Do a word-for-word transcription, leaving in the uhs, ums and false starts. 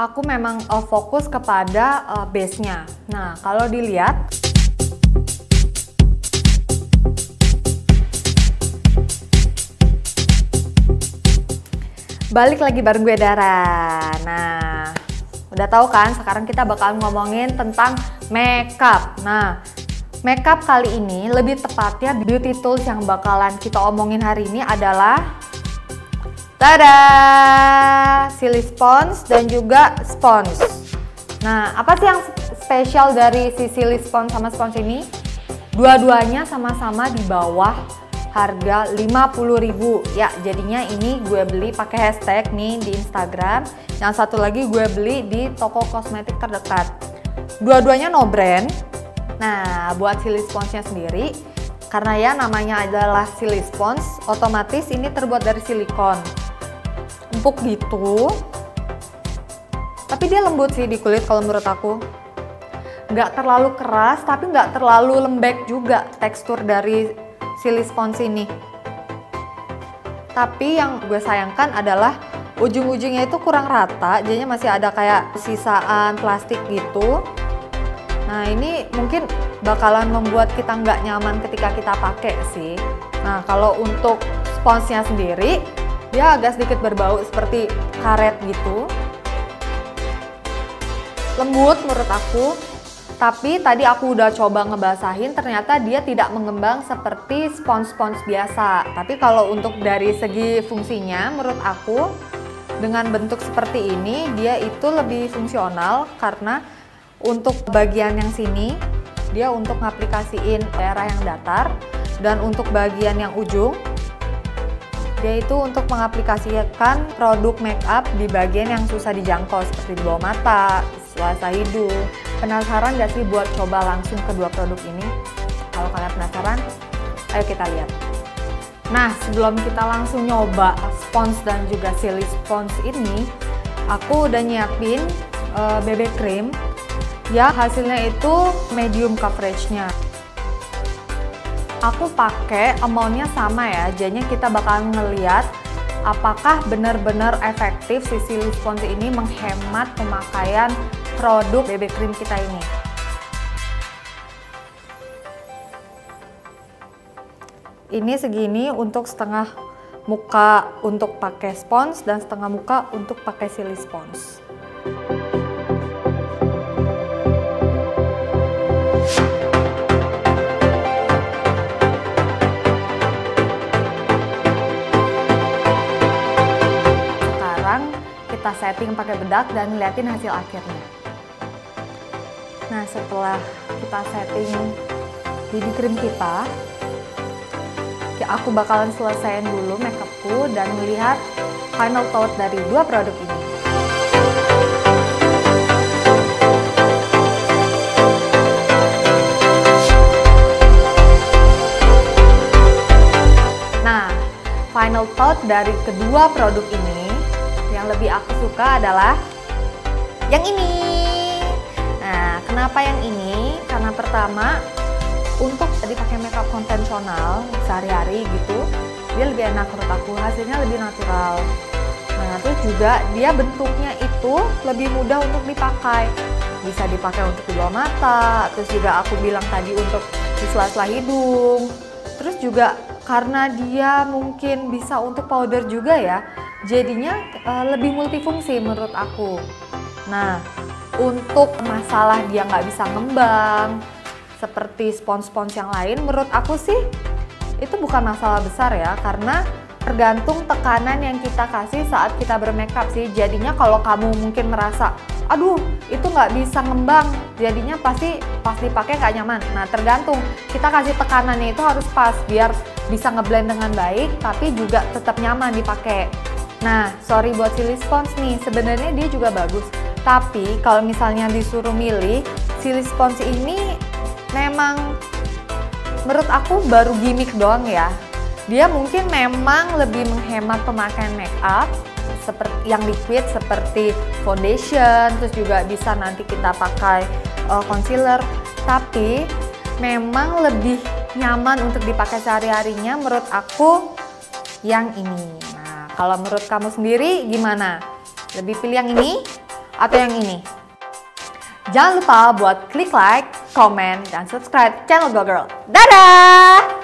aku memang uh, fokus kepada uh, base-nya. Nah, kalau dilihat balik lagi bareng gue Dara. Nah, udah tahu kan sekarang kita bakal ngomongin tentang makeup. Nah, makeup kali ini lebih tepatnya beauty tools yang bakalan kita omongin hari ini adalah tada, Silisponge dan juga sponge. Nah, apa sih yang spesial dari si Silisponge sama sponge ini? Dua-duanya sama-sama di bawah harga lima puluh ribu ya. Jadinya ini gue beli pakai hashtag nih di Instagram, yang satu lagi gue beli di toko kosmetik terdekat. Dua-duanya no brand. Nah, buat Silisponge nya sendiri, karena ya namanya adalah Silisponge, otomatis ini terbuat dari silikon, empuk gitu, tapi dia lembut sih di kulit. Kalau menurut aku nggak terlalu keras tapi nggak terlalu lembek juga tekstur dari Silisponge ini. Tapi yang gue sayangkan adalah ujung-ujungnya itu kurang rata, jadinya masih ada kayak sisaan plastik gitu. Nah, ini mungkin bakalan membuat kita nggak nyaman ketika kita pakai sih. Nah, kalau untuk sponsnya sendiri, dia agak sedikit berbau seperti karet gitu, lembut menurut aku. Tapi tadi aku udah coba ngebasahin, ternyata dia tidak mengembang seperti spons-spons biasa. Tapi kalau untuk dari segi fungsinya, menurut aku dengan bentuk seperti ini dia itu lebih fungsional, karena untuk bagian yang sini dia untuk ngaplikasiin daerah yang datar, dan untuk bagian yang ujung dia itu untuk mengaplikasikan produk makeup di bagian yang susah dijangkau seperti di bawah mata, selasa hidung. Penasaran gak sih buat coba langsung kedua produk ini? Kalau kalian penasaran, ayo kita lihat. Nah, sebelum kita langsung nyoba sponge dan juga Silisponge ini, aku udah nyiapin uh, B B cream. Ya, hasilnya itu medium coveragenya. Aku pakai amountnya sama ya, jadinya kita bakal ngeliat apakah benar-benar efektif si Silisponge ini menghemat pemakaian produk B B cream kita ini. Ini segini untuk setengah muka untuk pakai sponge dan setengah muka untuk pakai Silisponge. Sekarang kita setting pakai bedak dan liatin hasil akhirnya. Nah, setelah kita setting B B cream kita, ya aku bakalan selesaiin dulu makeupku dan melihat final thought dari dua produk ini. Nah, final thought dari kedua produk ini yang lebih aku suka adalah yang ini. Nah, kenapa yang ini? Karena pertama, untuk dipakai makeup konvensional sehari-hari gitu, dia lebih enak menurut aku, hasilnya lebih natural. Nah, terus juga dia bentuknya itu lebih mudah untuk dipakai. Bisa dipakai untuk di bawah mata, terus juga aku bilang tadi untuk di sela-sela hidung. Terus juga karena dia mungkin bisa untuk powder juga ya, jadinya uh, lebih multifungsi menurut aku. Nah, untuk masalah dia nggak bisa ngembang seperti spons-spons yang lain, menurut aku sih itu bukan masalah besar ya, karena tergantung tekanan yang kita kasih saat kita bermakeup sih. Jadinya kalau kamu mungkin merasa aduh itu nggak bisa ngembang, jadinya pasti pasti pakai nggak nyaman. Nah, tergantung kita kasih tekanannya itu harus pas biar bisa ngeblend dengan baik tapi juga tetap nyaman dipakai. Nah, sorry buat Silisponge nih, sebenarnya dia juga bagus. Tapi kalau misalnya disuruh milih, Silisponge ini memang menurut aku baru gimmick doang ya. Dia mungkin memang lebih menghemat pemakaian makeup seperti yang liquid seperti foundation, terus juga bisa nanti kita pakai uh, concealer. Tapi memang lebih nyaman untuk dipakai sehari-harinya menurut aku yang ini. Nah, kalau menurut kamu sendiri gimana? Lebih pilih yang ini atau yang ini. Jangan lupa buat klik like, comment, dan subscribe channel Go Girl. Dadah!